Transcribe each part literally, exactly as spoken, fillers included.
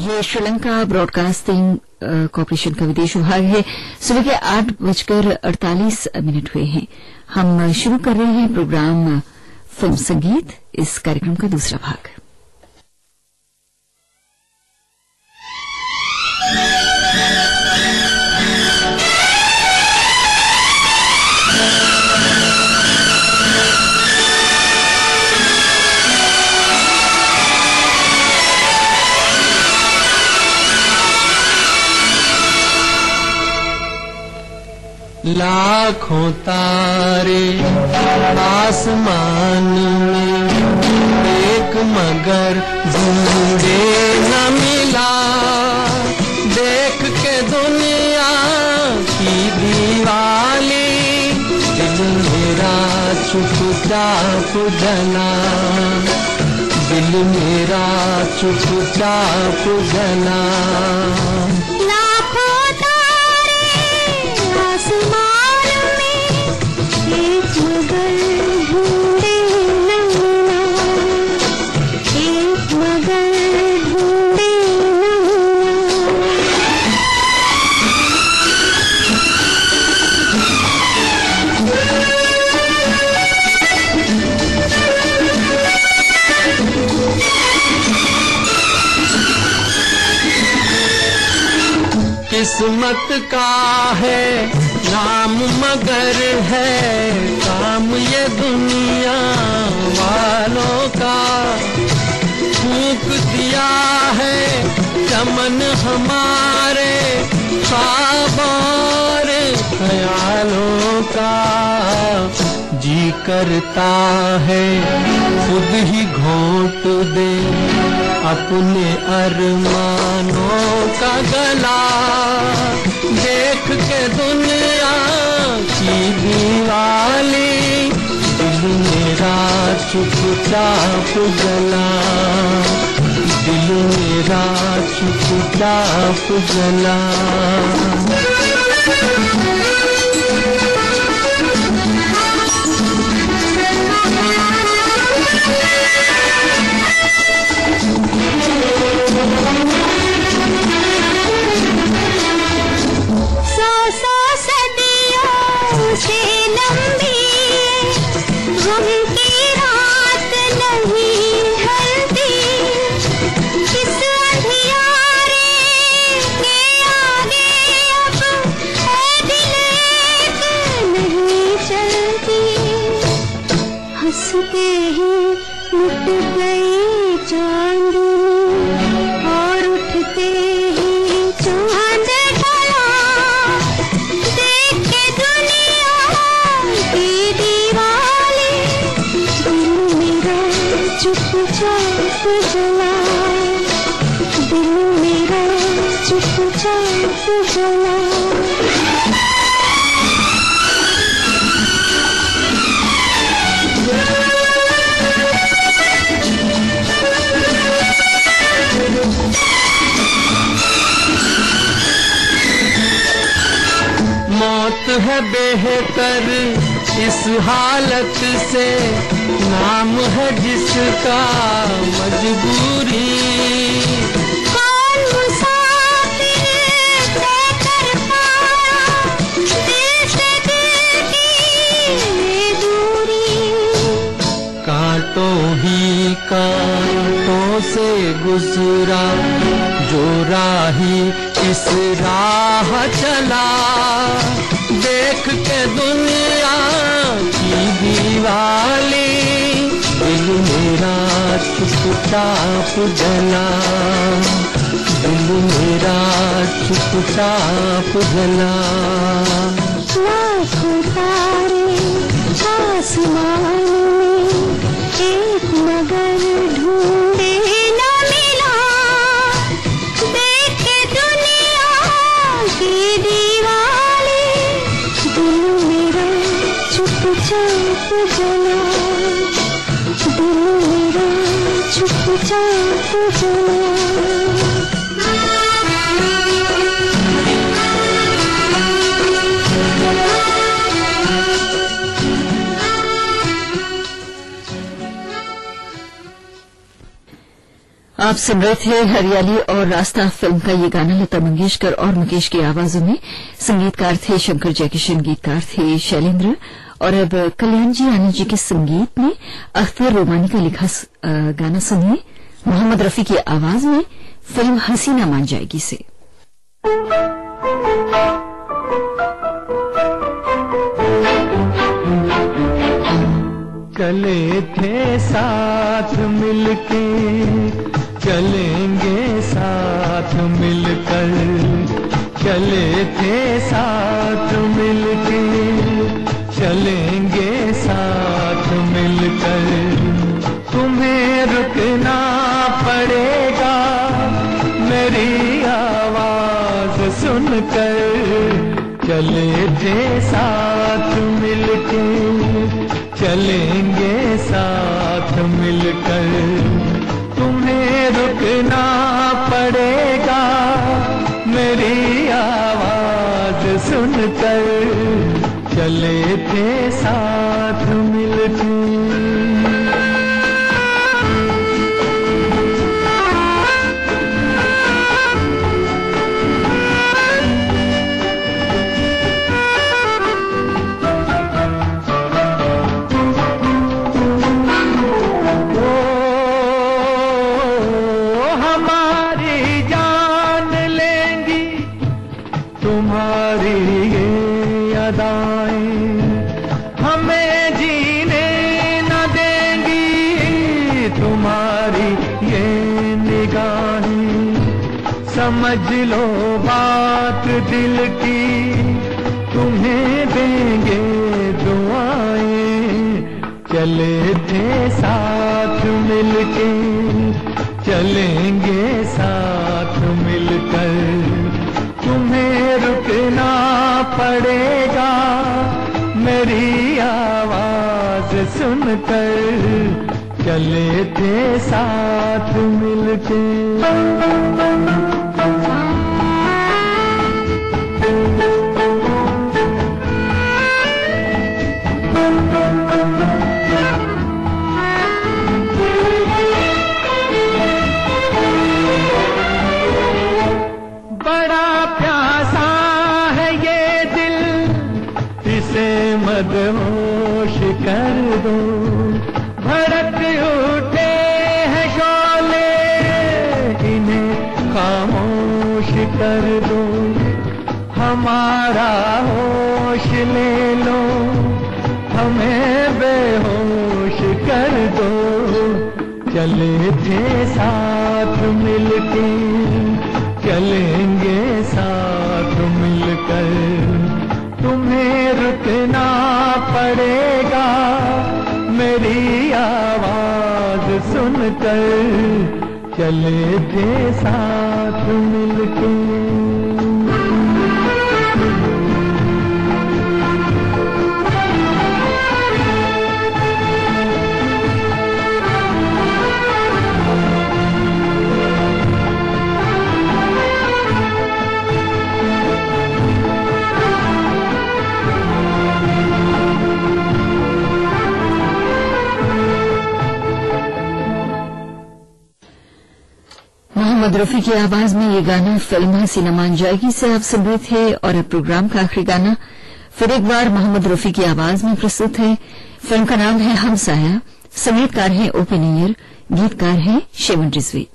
ये Sri Lanka broadcasting corporation का विदेश विभाग है। सुबह के आठ बजकर अड़तालीस मिनट हुए हैं। हम शुरू कर रहे हैं प्रोग्राम फिल्म संगीत, इस कार्यक्रम का दूसरा भाग। लाखों तारे आसमान में एक मगर ढूंढे न मिला, देख के दुनिया की दीवाली दिल मेरा चुपचाप जला, दिल मेरा चुपचाप जला। किस्मत का है नाम मगर है काम ये दुनिया वालों का, फूंक दिया है चमन हमारे साबार ख्यालों का। जी करता है खुद ही घोंट दे अपने अरमानों का गला, देख के दुनिया की दीवाली दिल मेरा चुपचाप जला, दिल मेरा चुपचाप जला। सौ सौ सदियों से लंबी गम की रात नहीं ढलती, इस अंधियारे के आगे अब है दिल नहीं चलती। हंसते ही मिट गई चांदनी और उठते ही चांद ढला, देख के दुनिया की दीवाली दिल मेरा चुपचाप जला, दिल मेरा चुपचाप जला। मौत है बेहतर इस हालत से, नाम है जिसका मजबूरी, कौन मुसाफिर तय कर पाया दिल से दिल की दूरी। कांटों ही कांटों से गुजरा जो राही इस राह चला, देख के दुनिया की दीवाली दिल मेरा चुपचाप जला, दिल मेरा चुपचाप जला। लाखों तारे आसमान में एक मगर ढूंढे न मिला, देखे दुनिया की दीवाली दिल मेरा चुपचाप जला, दिल मेरा चुपचाप जला। आप सुन रहे थे हरियाली और रास्ता फिल्म का ये गाना लता मंगेशकर और मुकेश की आवाजों में। संगीतकार थे शंकर जयकिशन, गीतकार थे शैलेंद्र। और अब कल्याणजी आनंदजी के संगीत में अख्तर रोमानी का लिखा गाना सुनिए मोहम्मद रफी की आवाज में फिल्म हसीना मान जाएगी से। चले थे साथ मिलके चलेंगे साथ मिलकर, चले थे साथ मिलके चलेंगे साथ मिलकर, तुम्हें रुकना पड़ेगा मेरी आवाज सुनकर। चले थे साथ मिलके चलेंगे साथ मिलकर, तुम्हें रुकना पड़ेगा मेरी आवाज सुनकर। चले थे साथ मिलके समझ लो बात दिल की, तुम्हें देंगे दुआएं। चले थे साथ मिलके चलेंगे साथ मिलकर, तुम्हें रुकना पड़ेगा मेरी आवाज सुनकर। चले थे साथ मिलके मदहोश कर दो, भड़क उठे हैं शोले इन्हें खामोश कर दो। हमारा होश ले लो हमें बेहोश कर दो। चले थे साथ मिलके चलेंगे साथ मिलकर, तुम्हें रुकना पड़ेगा मेरी आवाज सुनकर। चले थे साथ मिलके मोहम्मद रफी की आवाज में ये गाना फिल्म हसीना मान जाएगी से आप सुन रहे थे। और अब प्रोग्राम का आखिरी गाना फिर एक बार मोहम्मद रफी की आवाज में प्रस्तुत है। फिल्म का नाम है हमसाया। संगीतकार हैं ओपन एयर, गीतकार हैं शिवन रिजवी।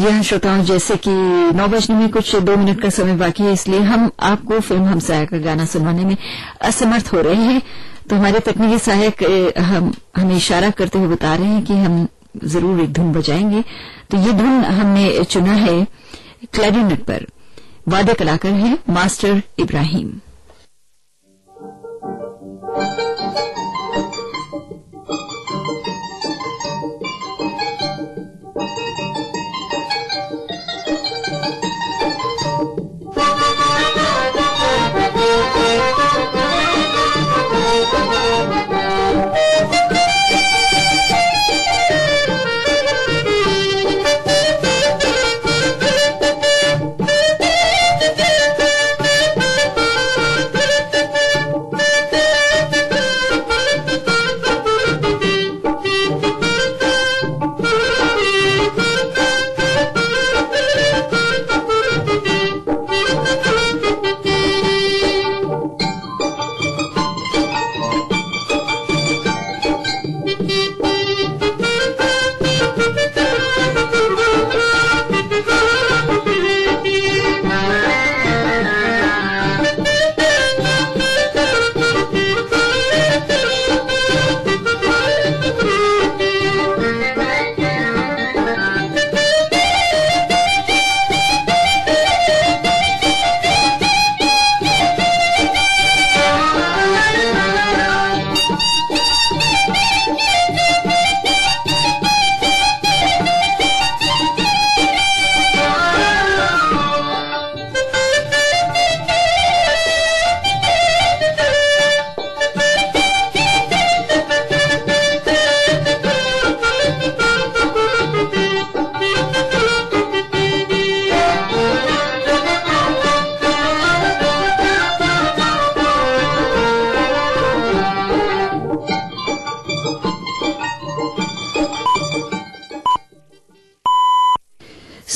यह श्रोताओं जैसे कि नौ बजने में कुछ दो मिनट का समय बाकी है, इसलिए हम आपको फिल्म हमसाया का गाना सुनवाने में असमर्थ हो रहे हैं। तो हमारे तकनीकी सहायक हम हमें इशारा करते हुए बता रहे हैं कि हम जरूर एक धुन बजाएंगे। तो ये धुन हमने चुना है क्लैरिनेट पर। वाद्य कलाकार हैं मास्टर इब्राहिम। Thank you.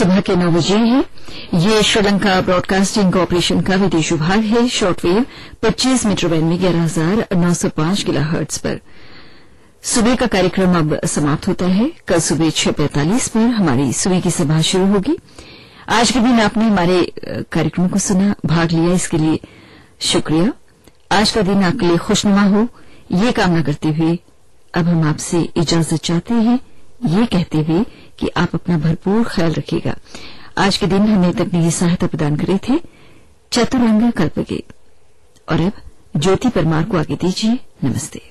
सुबह के नौ बजे है। ये श्रीलंका ब्रॉडकास्टिंग कॉरपोरेशन का विदेश विभाग है। शॉर्टवेव पच्चीस मीटर बैंड में ग्यारह हजार नौ सौ पांच किलो हर्ट्ज पर। सुबह का कार्यक्रम अब समाप्त होता है। कल सुबह छह पैंतालीस पर हमारी सुबह की सभा शुरू होगी। आज के दिन आपने हमारे कार्यक्रम को सुना, भाग लिया, इसके लिए शुक्रिया। आज का दिन आपके लिए खुशनुमा हो, ये कामना करते हुए अब हम आपसे इजाजत चाहते हैं, ये कहते हुए कि आप अपना भरपूर ख्याल रखिएगा। आज के दिन हमें तकनीकी सहायता प्रदान करे थे चतुरंगा कर्पूरी, और अब ज्योति परमार को आगे दीजिए। नमस्ते।